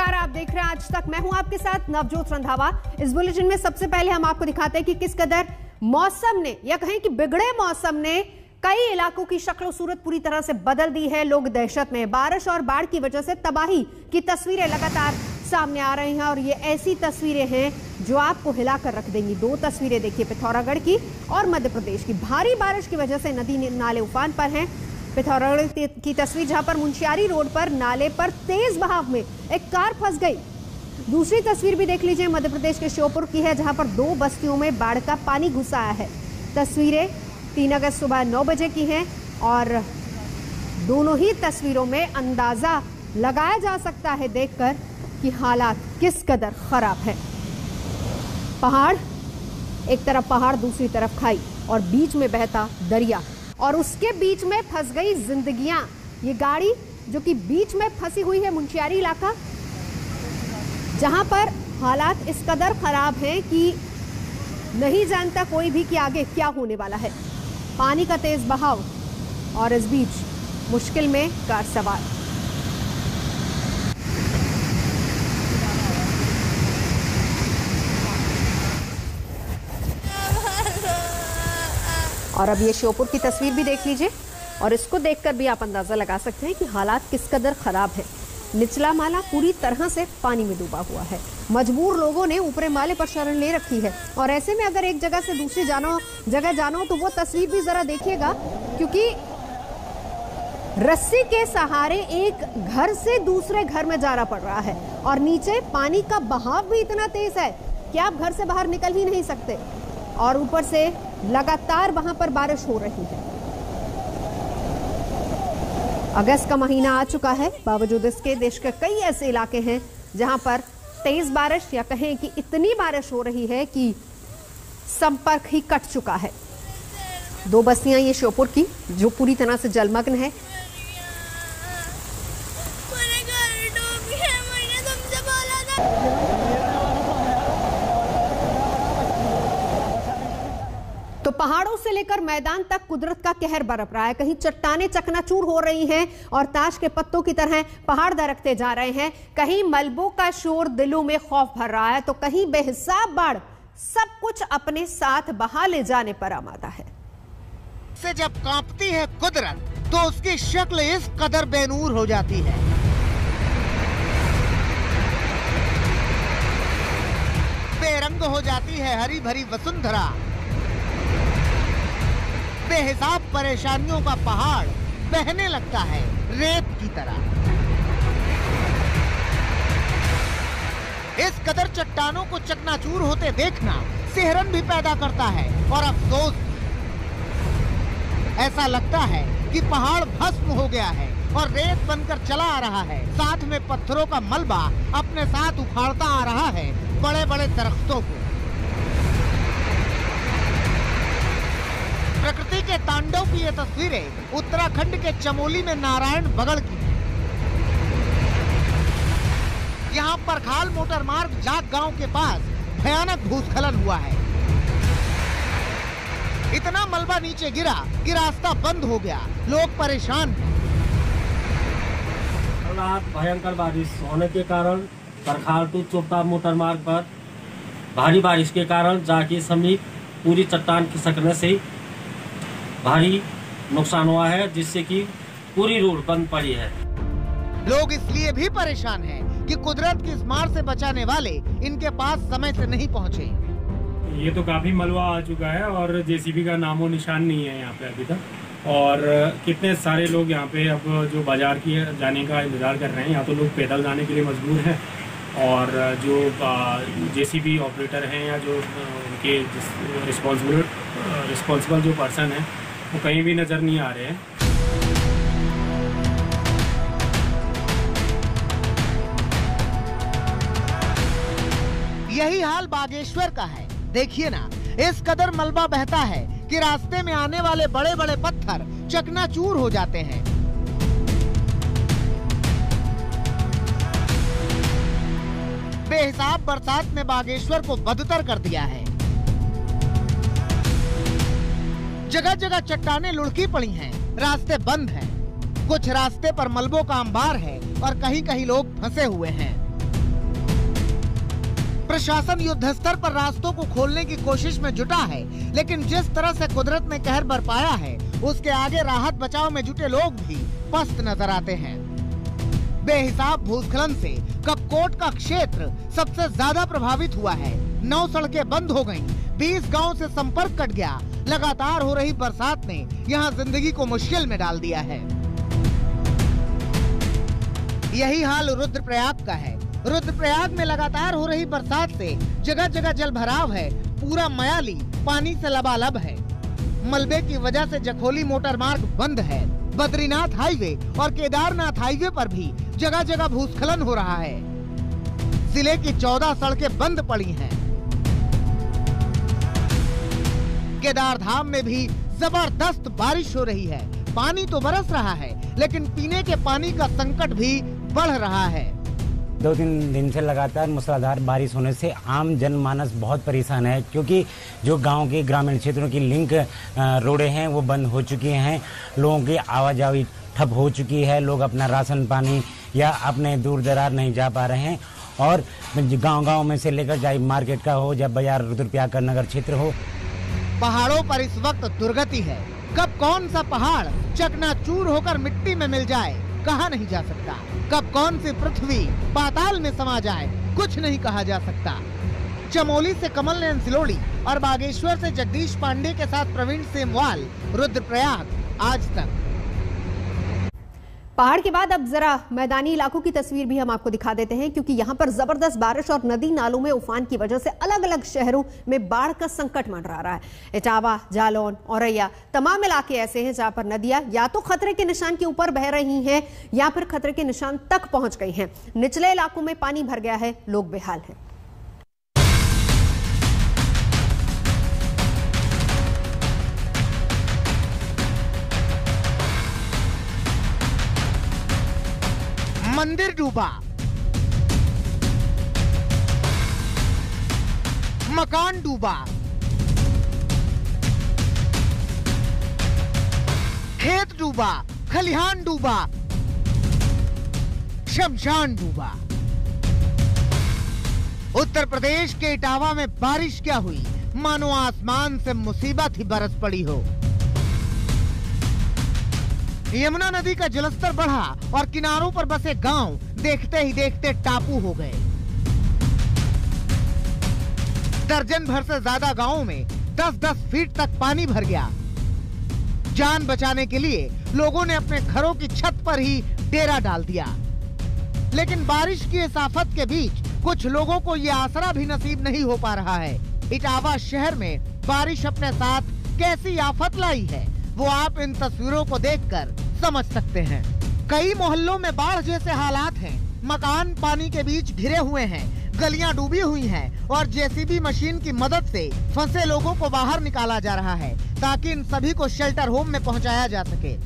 नमस्कार, आप देख रहे हैं आज तक। मैं हूं आपके साथ नवजोत रंधावा। इस बुलेटिन में सबसे पहले हम आपको दिखाते हैं कि किस कदर मौसम ने, या कहें कि बिगड़े मौसम ने, कई इलाकों की शक्ल सूरत पूरी तरह से बदल दी है। लोग दहशत में। बारिश और बाढ़ की वजह से तबाही की तस्वीरें लगातार सामने आ रही हैं और ये ऐसी तस्वीरें हैं जो आपको हिलाकर रख देंगी। दो तस्वीरें देखिए, पिथौरागढ़ की और मध्य प्रदेश की। भारी बारिश की वजह से नदी नाले उफान पर हैं। पिथौरागढ़ की तस्वीर जहां पर मुंसियारी रोड पर नाले पर तेज बहाव में एक कार फंस गई। दूसरी तस्वीर भी देख लीजिए, मध्य प्रदेश के श्योपुर की है जहां पर दो बस्तियों में बाढ़ का पानी घुस आया है। तस्वीरें 3 अगस्त सुबह 9 बजे की हैं और दोनों ही तस्वीरों में अंदाजा लगाया जा सकता है देखकर कि हालात किस कदर खराब है। पहाड़, एक तरफ पहाड़, दूसरी तरफ खाई और बीच में बहता दरिया और उसके बीच में फंस गई जिंदगियां। ये गाड़ी जो कि बीच में फंसी हुई है, मुंसियारी इलाका, जहां पर हालात इस कदर खराब हैं कि नहीं जानता कोई भी कि आगे क्या होने वाला है। पानी का तेज बहाव और इस बीच मुश्किल में कार सवार। और अब ये श्योपुर की तस्वीर भी देख लीजिए और इसको देखकर भी आप अंदाजा लगा सकते हैं कि हालात किस कदर खराब है। निचला माला पूरी तरह से पानी में डूबा हुआ है। मजबूर लोगों ने ऊपरे माले पर शरण ले रखी है और ऐसे में अगर एक जगह से दूसरी जगह जाना हो तो वो तस्वीर भी जरा देखिएगा, क्योंकि रस्सी के सहारे एक घर से दूसरे घर में जाना पड़ रहा है और नीचे पानी का बहाव भी इतना तेज है कि आप घर से बाहर निकल ही नहीं सकते और ऊपर से लगातार वहां पर बारिश हो रही है। अगस्त का महीना आ चुका है, बावजूद इसके देश के कई ऐसे इलाके हैं जहां पर तेज बारिश, या कहें कि इतनी बारिश हो रही है कि संपर्क ही कट चुका है। दो बस्तियां ये श्योपुर की जो पूरी तरह से जलमग्न है। पहाड़ों से लेकर मैदान तक कुदरत का कहर बरप रहा है। कहीं चट्टाने चकनाचूर हो रही हैं और ताश के पत्तों की तरह पहाड़ दरकते जा रहे हैं। कहीं मलबों का शोर दिलों में खौफ भर रहा है तो कहीं बेहिसाब बाढ़ सब कुछ अपने साथ बहा ले जाने पर आमादा है। से जब कांपती है कुदरत तो उसकी शक्ल इस कदर बेनूर हो जाती है। बेरंग हो जाती है हरी भरी वसुंधरा। बेहिसाब परेशानियों का पहाड़ बहने लगता है रेत की तरह। इस कदर चट्टानों को चकनाचूर होते देखना सिहरन भी पैदा करता है और अफसोस। ऐसा लगता है कि पहाड़ भस्म हो गया है और रेत बनकर चला आ रहा है। साथ में पत्थरों का मलबा अपने साथ उखाड़ता आ रहा है बड़े बड़े दरख्तों को। प्रकृति के तांडव की ये तस्वीरें उत्तराखंड के चमोली में नारायण बगड़ की है। यहाँ परखाल मोटर मार्ग जाग गांव के पास भयानक भूस्खलन हुआ है। इतना मलबा नीचे गिरा कि रास्ता बंद हो गया। लोग परेशान। रात भयंकर बारिश होने के कारण परखाल टू चोपता मोटर मार्ग पर भारी बारिश के कारण जाग के समीप पूरी चट्टान खिसकने से भारी नुकसान हुआ है, जिससे कि पूरी रोड बंद पड़ी है। लोग इसलिए भी परेशान हैं कि कुदरत की इस मार से बचाने वाले इनके पास समय से नहीं पहुंचे। ये तो काफी मलबा आ चुका है और जेसीबी का नामो निशान नहीं है यहाँ पे अभी तक। और कितने सारे लोग यहाँ पे अब जो बाजार की जाने का इंतजार कर रहे हैं, यहाँ तो लोग पैदल जाने के लिए मजबूर है और जो जेसीबी ऑपरेटर हैं या जो उनके रिस्पॉन्सिबल जो पर्सन है वो कहीं भी नजर नहीं आ रहे हैं। यही हाल बागेश्वर का है। देखिए ना, इस कदर मलबा बहता है कि रास्ते में आने वाले बड़े बड़े पत्थर चकनाचूर हो जाते हैं। बेहिसाब बरसात ने बागेश्वर को बदतर कर दिया है। जगह जगह चट्टाने लुढ़की पड़ी हैं, रास्ते बंद हैं, कुछ रास्ते पर मलबों का अंबार है और कहीं कहीं लोग फंसे हुए हैं। प्रशासन युद्ध स्तर पर रास्तों को खोलने की कोशिश में जुटा है, लेकिन जिस तरह से कुदरत ने कहर बरपाया है उसके आगे राहत बचाव में जुटे लोग भी पस्त नजर आते हैं। बेहिसाब भूस्खलन से कपकोट का क्षेत्र सबसे ज्यादा प्रभावित हुआ है। 9 सड़कें बंद हो गयी, 20 गाँव से संपर्क कट गया। लगातार हो रही बरसात ने यहाँ जिंदगी को मुश्किल में डाल दिया है। यही हाल रुद्रप्रयाग का है। रुद्रप्रयाग में लगातार हो रही बरसात से जगह जगह जलभराव है। पूरा मयाली पानी से लबालब है। मलबे की वजह से जखोली मोटर मार्ग बंद है। बद्रीनाथ हाईवे और केदारनाथ हाईवे पर भी जगह जगह भूस्खलन हो रहा है। जिले की 14 सड़कें बंद पड़ी हैं। केदारधाम में भी जबरदस्त बारिश हो रही है। पानी तो बरस रहा है, लेकिन पीने के पानी का संकट भी बढ़ रहा है। 2-3 दिन से लगातार मूसलाधार बारिश होने से आम जनमानस बहुत परेशान है, क्योंकि जो गांव के ग्रामीण क्षेत्रों की लिंक रोडें हैं वो बंद हो चुकी हैं। लोगों की आवाजाही ठप हो चुकी है। लोग अपना राशन पानी या अपने दूर दराज नहीं जा पा रहे हैं। और गाँव में से लेकर चाहे मार्केट का हो या बाजार रुद्रप्रयाग का नगर क्षेत्र हो, पहाड़ों पर इस वक्त दुर्गति है। कब कौन सा पहाड़ चकनाचूर होकर मिट्टी में मिल जाए कहा नहीं जा सकता। कब कौन सी पृथ्वी पाताल में समा जाए कुछ नहीं कहा जा सकता। चमोली से कमल नैन सिलोड़ी और बागेश्वर से जगदीश पांडे के साथ प्रवीण सेमवाल, रुद्रप्रयाग, आज तक। पहाड़ के बाद अब जरा मैदानी इलाकों की तस्वीर भी हम आपको दिखा देते हैं, क्योंकि यहाँ पर जबरदस्त बारिश और नदी नालों में उफान की वजह से अलग अलग शहरों में बाढ़ का संकट मंडरा रहा है। इटावा, जालौन, औरैया, तमाम इलाके ऐसे हैं जहाँ पर नदियां या तो खतरे के निशान के ऊपर बह रही हैं या फिर खतरे के निशान तक पहुंच गई हैं। निचले इलाकों में पानी भर गया है, लोग बेहाल हैं। मंदिर डूबा, मकान डूबा, खेत डूबा, खलिहान डूबा, शमशान डूबा। उत्तर प्रदेश के इटावा में बारिश क्या हुई, मानो आसमान से मुसीबत ही बरस पड़ी हो। यमुना नदी का जलस्तर बढ़ा और किनारों पर बसे गांव देखते ही देखते टापू हो गए। 10 भर से ज्यादा गांवों में 10-10 फीट तक पानी भर गया। जान बचाने के लिए लोगों ने अपने घरों की छत पर ही डेरा डाल दिया, लेकिन बारिश की इस आफत के बीच कुछ लोगों को ये आसरा भी नसीब नहीं हो पा रहा है। इटावा शहर में बारिश अपने साथ कैसी आफत लाई है वो आप इन तस्वीरों को देखकर समझ सकते हैं। कई मोहल्लों में बाढ़ जैसे हालात हैं। मकान पानी के बीच घिरे हुए हैं, गलियां डूबी हुई हैं और जेसीबी मशीन की मदद से फंसे लोगों को बाहर निकाला जा रहा है, ताकि इन सभी को शेल्टर होम में पहुंचाया जा सके।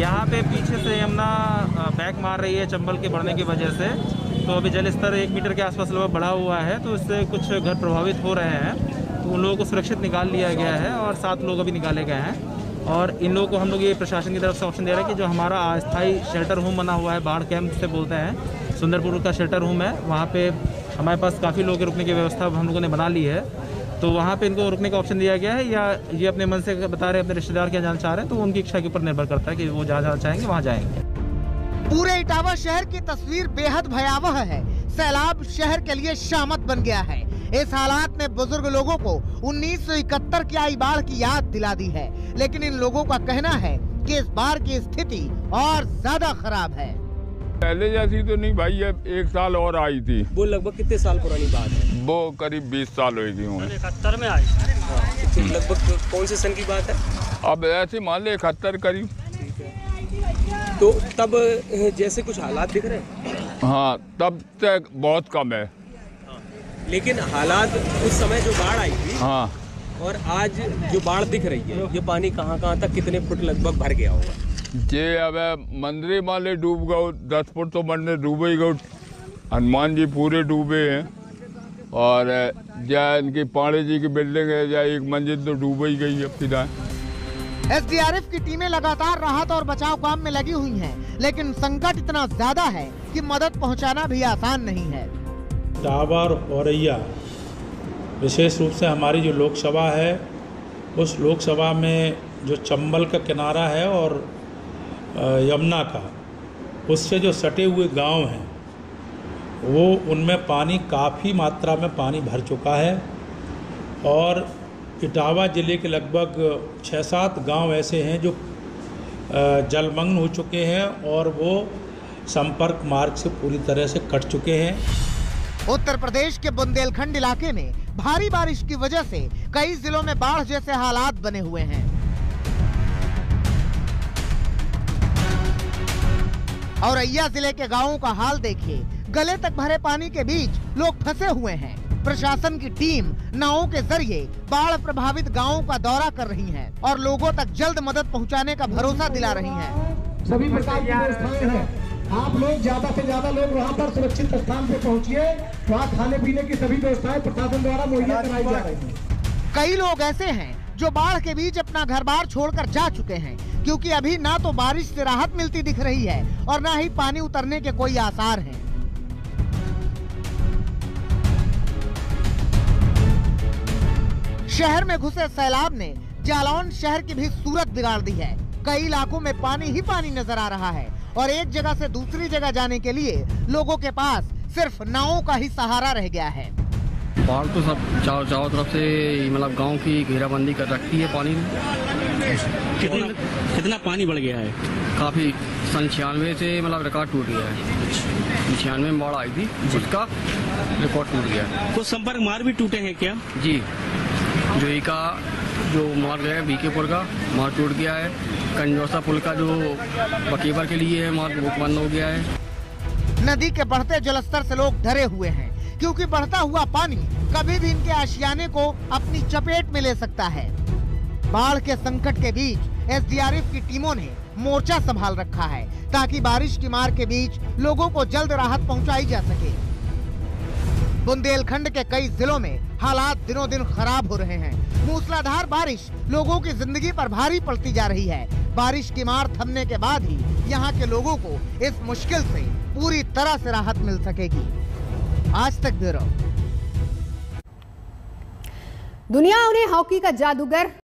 यहाँ पे पीछे से यमुना बैक मार रही है चंबल के बढ़ने की वजह से, तो अभी जल स्तर 1 मीटर के आसपास बढ़ा हुआ है, तो इससे कुछ घर प्रभावित हो रहे हैं। तो उन लोगों को सुरक्षित निकाल लिया गया है और 7 लोग अभी निकाले गए हैं। और इन लोगों को हम लोग ये प्रशासन की तरफ से ऑप्शन दे रहे हैं कि जो हमारा अस्थायी शेल्टर होम बना हुआ है, बाढ़ कैंप से बोलते हैं, सुंदरपुर का शेल्टर होम है, वहाँ पे हमारे पास काफ़ी लोग के रुकने की व्यवस्था हम लोगों ने बना ली है, तो वहाँ पे इनको रुकने का ऑप्शन दिया गया है। या ये अपने मन से बता रहे, अपने रिश्तेदार क्या जाना चाह रहे हैं, तो उनकी इच्छा के ऊपर निर्भर करता है कि वो जहाँ जाना चाहेंगे वहाँ जाएंगे। पूरे इटावा शहर की तस्वीर बेहद भयावह है। सैलाब शहर के लिए शामत बन गया है। इस हालात ने बुजुर्ग लोगों को 1971 की आई बाढ़ की याद दिला दी है, लेकिन इन लोगों का कहना है कि इस बार की स्थिति और ज्यादा खराब है। पहले जैसी तो नहीं भाई, अब 1 साल और आई थी। वो लगभग कितने साल पुरानी बात है? वो करीब 20 साल हुई थी। 71 में आई। लगभग कौन से सन की बात है? अब ऐसे मान ले 71 करीब। तो तब जैसे कुछ हालात दिख रहे हैं? हाँ, तब तक बहुत कम है, लेकिन हालात उस समय जो बाढ़ आई थी, हाँ, और आज जो बाढ़ दिख रही है, ये पानी कहाँ कहाँ तक कितने फुट लगभग भर गया होगा? जे अब मंदिर वाले डूब गए, 10 फुट तो मंदिर डूबे ही गए, हनुमान जी पूरे डूबे हैं, और जहाँ इनकी पांडे जी की बिल्डिंग है, जहाँ 1 मंजिल तो डूबे ही गई है। फिलहाल SDRF की टीमें लगातार राहत और बचाव काम में लगी हुई हैं, लेकिन संकट इतना ज्यादा है कि मदद पहुंचाना भी आसान नहीं है। इटावा और औरैया, विशेष रूप से हमारी जो लोकसभा है उस लोकसभा में जो चंबल का किनारा है और यमुना का, उससे जो सटे हुए गांव हैं वो उनमें पानी काफ़ी मात्रा में पानी भर चुका है। और इटावा ज़िले के लगभग 6-7 गांव ऐसे हैं जो जलमग्न हो चुके हैं और वो संपर्क मार्ग से पूरी तरह से कट चुके हैं। उत्तर प्रदेश के बुंदेलखंड इलाके में भारी बारिश की वजह से कई जिलों में बाढ़ जैसे हालात बने हुए हैं। औरैया जिले के गांवों का हाल देखिए, गले तक भरे पानी के बीच लोग फंसे हुए हैं। प्रशासन की टीम नावों के जरिए बाढ़ प्रभावित गांवों का दौरा कर रही है और लोगों तक जल्द मदद पहुंचाने का भरोसा दिला रही है। सभी प्रकार की व्यवस्थाएं हैं, आप लोग ज्यादा से ज्यादा लोग वहाँ पर सुरक्षित स्थान पे पहुँचिए। वहाँ खाने पीने की सभी व्यवस्थाएं प्रशासन द्वारा मुहैया कराई जा रही है। कई लोग ऐसे हैं जो बाढ़ के बीच अपना घर बार छोड़कर जा चुके हैं, क्योंकि अभी ना तो बारिश से राहत मिलती दिख रही है और ना ही पानी उतरने के कोई आसार हैं। शहर में घुसे सैलाब ने जालौन शहर की भी सूरत बिगाड़ दी है। कई इलाकों में पानी ही पानी नजर आ रहा है और एक जगह से दूसरी जगह जाने के लिए लोगों के पास सिर्फ नावों का ही सहारा रह गया है। बाढ़ तो सब चारों तरफ से मतलब गांव की घेराबंदी कर रखती है। पानी कितना पानी बढ़ गया है? काफी, सन 96 से मतलब रिकॉर्ड टूट गया है। 96 में बाढ़ आई थी, उसका रिकॉर्ड टूट गया। कुछ संपर्क मार्ग भी टूटे हैं क्या? जी, जो का जो मार्ग है बीकेपुर का मार्ग टूट गया है। कंजौसा पुल का जो बकेवर के लिए है मार्ग वो बंद हो गया है। नदी के बढ़ते जलस्तर से लोग डरे हुए हैं, क्योंकि बढ़ता हुआ पानी कभी भी इनके आशियाने को अपनी चपेट में ले सकता है। बाढ़ के संकट के बीच एसडीआरएफ की टीमों ने मोर्चा संभाल रखा है ताकि बारिश की मार के बीच लोगों को जल्द राहत पहुँचाई जा सके। बुंदेलखंड के कई जिलों में हालात दिनों दिन खराब हो रहे हैं। मूसलाधार बारिश लोगों की जिंदगी पर भारी पड़ती जा रही है। बारिश की मार थमने के बाद ही यहां के लोगों को इस मुश्किल से पूरी तरह से राहत मिल सकेगी। आज तक ब्यूरो। दुनिया उन्हें हॉकी का जादूगर